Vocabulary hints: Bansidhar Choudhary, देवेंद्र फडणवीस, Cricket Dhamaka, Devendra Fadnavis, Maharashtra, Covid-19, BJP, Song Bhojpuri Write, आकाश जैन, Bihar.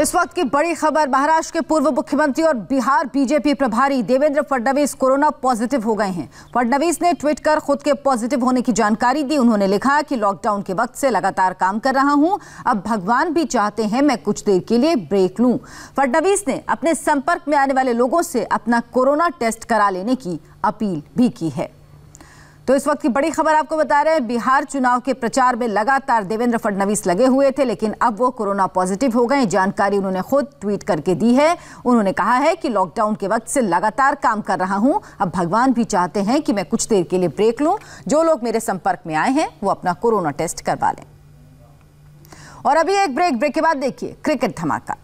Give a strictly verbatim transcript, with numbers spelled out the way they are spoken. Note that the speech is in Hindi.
इस वक्त की बड़ी खबर, महाराष्ट्र के पूर्व मुख्यमंत्री और बिहार बीजेपी प्रभारी देवेंद्र फडणवीस कोरोना पॉजिटिव हो गए हैं। फडणवीस ने ट्वीट कर खुद के पॉजिटिव होने की जानकारी दी। उन्होंने लिखा कि लॉकडाउन के वक्त से लगातार काम कर रहा हूं, अब भगवान भी चाहते हैं मैं कुछ देर के लिए ब्रेक लूं। फडणवीस ने अपने संपर्क में आने वाले लोगों से अपना कोरोना टेस्ट करा लेने की अपील भी की है। तो इस वक्त की बड़ी खबर आपको बता रहे हैं, बिहार चुनाव के प्रचार में लगातार देवेंद्र फडणवीस लगे हुए थे, लेकिन अब वो कोरोना पॉजिटिव हो गए। जानकारी उन्होंने खुद ट्वीट करके दी है। उन्होंने कहा है कि लॉकडाउन के वक्त से लगातार काम कर रहा हूं, अब भगवान भी चाहते हैं कि मैं कुछ देर के लिए ब्रेक लूं। जो लोग मेरे संपर्क में आए हैं वो अपना कोरोना टेस्ट करवा लें। और अभी एक ब्रेक ब्रेक के बाद देखिए क्रिकेट धमाका।